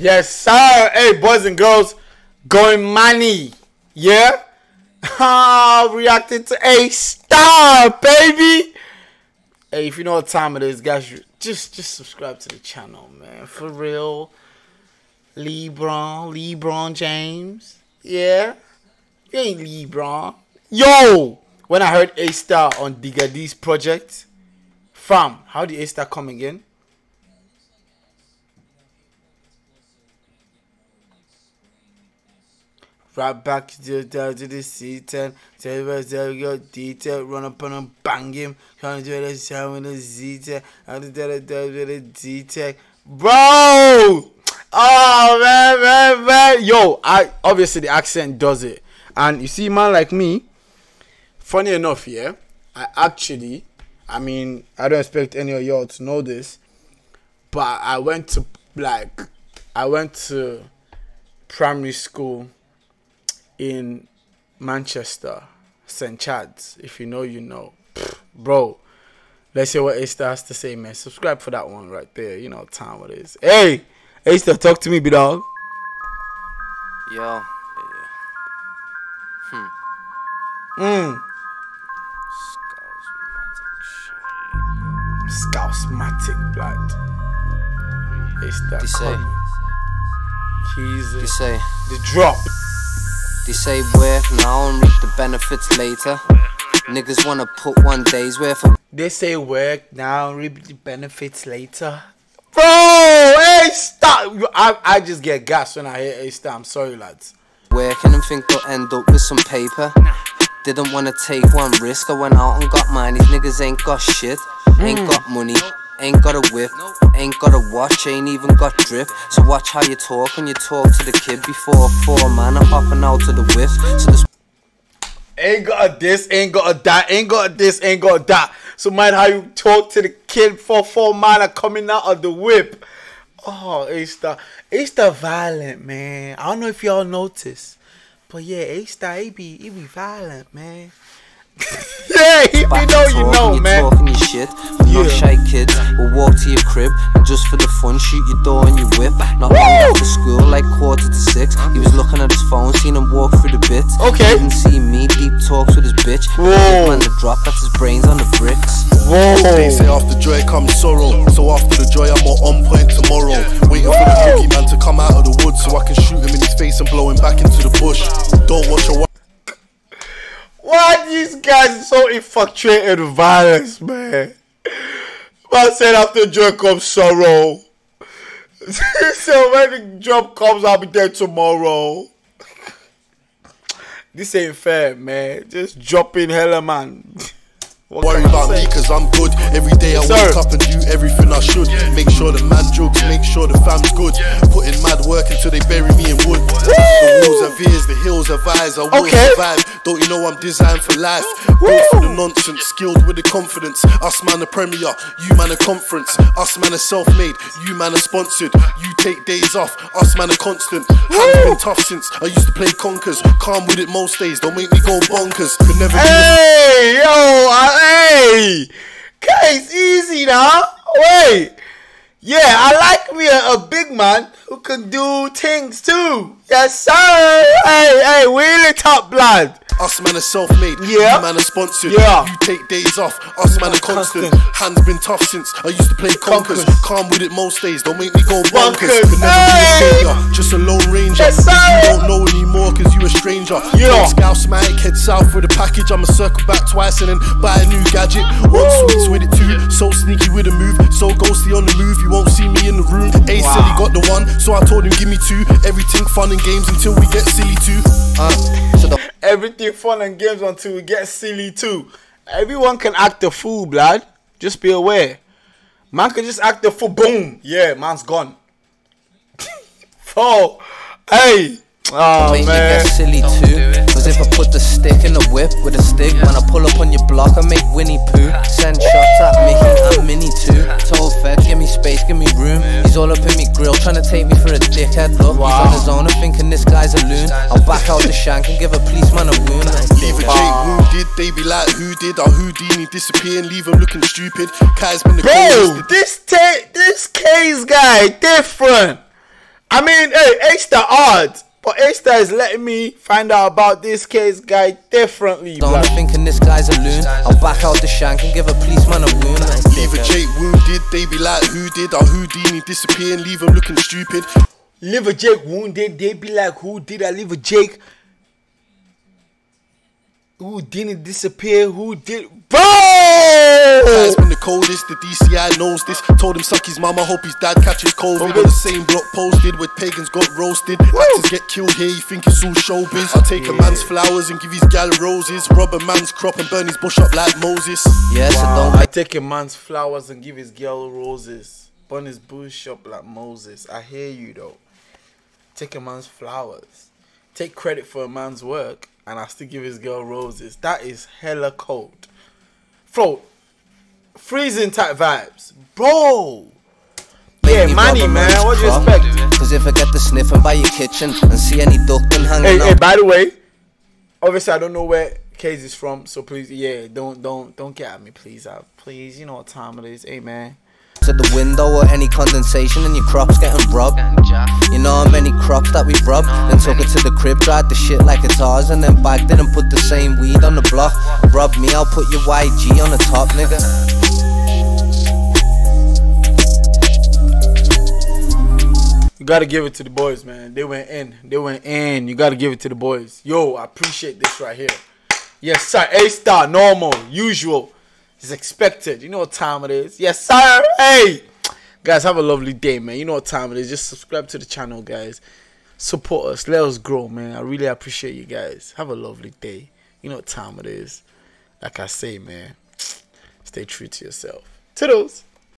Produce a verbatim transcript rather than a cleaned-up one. Yes, sir. Hey, boys and girls, going money. Yeah? Oh, reacting to A Star, baby. Hey, if you know what time it is, guys, just just subscribe to the channel, man. For real. LeBron, LeBron James. Yeah? You ain't LeBron. Yo! When I heard A Star on Digadi's Project, fam, how did A Star come again? Right back to the to the seat and tell your detail, run up on him, bang him, trying to do the show with the Z-Tech, I did the D-Tech. Bro! Oh man, man, man. Yo, I obviously the accent does it. And you see, man like me, funny enough, yeah, I actually I mean I don't expect any of y'all to know this, but I went to like I went to primary school in Manchester, Saint Chad's. If you know, you know. Pfft, bro, let's hear what A Star has to say, man. Subscribe for that one right there. You know time what it is. Hey, A Star, talk to me, big dog. Yo. Yeah. Hmm. Mm. Scousmatic blood. A Star. D C I. Kyze. D C I. The drop. They say where, and I don't reap the benefits later. Niggas wanna put one day's worth of. They say work now, reap the benefits later. Bro, hey, stop! I, I just get gassed when I hear A Star. I'm sorry, lads. Working and think they'll end up with some paper. Didn't wanna take one risk. I went out and got mine. These niggas ain't got shit, ain't mm. got money. Ain't got a whip, ain't got a watch, ain't even got drip. So watch how you talk when you talk to the kid before four, man. I'm popping out to the whiff. So this ain't got a this, ain't got a that, ain't got a this, ain't got a that. So mind how you talk to the kid before four, man. I'm coming out of the whip. Oh, A Star, A Star violent, man. I don't know if y'all notice, but yeah, A Star, he be, he be violent, man. Yeah, if you know, you know, you man. Talking your shit. Yeah. Not shy kids will walk to your crib and just for the fun shoot your door and your whip. Not long after school, like quarter to six. He was looking at his phone, seen him walk through the bits. Okay. Didn't see me. Deep talks with his bitch. Whoa. Man, the drop. That's his brains on the bricks. Whoa. They say after joy comes sorrow, so after the joy I'm more on point tomorrow. Waiting for the rookie man to come out of the woods so I can shoot him in his face and blow him back into the bush. Don't watch a. Why these guys are so infatuated with violence, man? Man said after joy comes sorrow. So when the job comes, I'll be there tomorrow. This ain't fair, man. Just dropping hella, man. What worry about me cause I'm good. Every day I yes, wake sir. up and do everything I should. Yeah. Make sure the man jokes, yeah. Make sure the fam's good. Yeah. Put in mad work until they bury me in wood. Woo! The walls are veers, the hills are vines, I will okay. survive. Don't you know I'm designed for life? Built for the nonsense, skilled with the confidence. Us man a premier, you man a conference. Us man a self-made, you man a sponsored. You take days off, us man a constant. I've been tough since I used to play conkers. Calm with it most days, don't make me go bonkers. Could never hey, be. Hey, yo, I Hey, Kyze easy now. Wait, yeah, I like me a, a big man who can do things too. Yes, sir. Hey, hey, really top blood. Us man are self-made, yeah. You man are sponsored, yeah. You take days off, us man are constant. Hands been tough since I used to play conkers. Calm with it most days, don't make me go bonkers. Could never hey. be a stranger, just a lone ranger. Yes, you don't know anymore cause you a stranger. Yeah. Scousmatic, head south with a package. I'ma circle back twice and then buy a new gadget. One sweets with it too, so sneaky with a move. So ghostly on the move, you won't see me in the room. A wow. said he got the one, so I told him give me two. Everything fun and games until we get silly too. Uh, so the Everything fun and games until we get silly too. Everyone can act a fool, blood. Just be aware. Man can just act a fool. Boom. Yeah, man's gone. Oh, hey. Oh, man. You get silly too. Cause if I put the stick in the whip with a stick, when I pull up on your block, I make Winnie Pooh. Send shots at Mickey and Minnie too. Told Fed, give me space, give me room. He's all up in me grill, trying to take me for a dickhead. Look, wow. He's on his own and thinking this guy's a loon. I'll back out the shank and give a policeman a wound. Leave a Jake wounded, they be like, who did? Or Houdini disappear and leave him looking stupid. Kyze been the coolest. Bro, this, this Kyze guy different. I mean, hey, A Star odds. But A Star is letting me find out about this Kyze guy differently. Don't be thinking this guy's a loon. I'll back out the shank and give a policeman a wound. Leave a Jake wounded, they be like, who did I Houdini disappear and leave him looking stupid? Leave a Jake wounded, they be like, who did I leave a Jake? Who didn't disappear? Who did? Bro! Kyze's been the coldest. The D C I knows this. Told him suck his mama. Hope his dad catches COVID. On the same block posted where pagans got roasted. Woo! Actors get killed here. You think it's all showbiz? I'll take yeah. a man's flowers and give his gal roses. Rob a man's crop and burn his bush up like Moses. Yes, yeah, wow. so I take a man's flowers and give his gal roses. Burn his bush up like Moses. I hear you though. Take a man's flowers. Take credit for a man's work. And I still give his girl roses. That is hella cold. Bro, freezing type vibes. Bro. Yeah, money, man. What do you expect? Because if I get the sniff and buy your kitchen and see any duck and hang hey, hey, by the way, obviously I don't know where Kyze is from. So please, yeah, don't don't don't get at me, please. Uh, please, you know what time it is. Hey, man. At the window or any condensation and your crops getting rubbed. You know how many crops that we rubbed, then took it to the crib, dried the shit like it's ours, and then bagged it and put the same weed on the block. Rub me, I'll put your Y G on the top, nigga. You gotta give it to the boys, man. They went in, they went in. You gotta give it to the boys. Yo, I appreciate this right here. Yes sir, A Star, normal, usual. It's expected. You know what time it is. Yes, sir. Hey, guys, have a lovely day, man. You know what time it is. Just subscribe to the channel, guys. Support us. Let us grow, man. I really appreciate you guys. Have a lovely day. You know what time it is. Like I say, man, stay true to yourself. Toodles.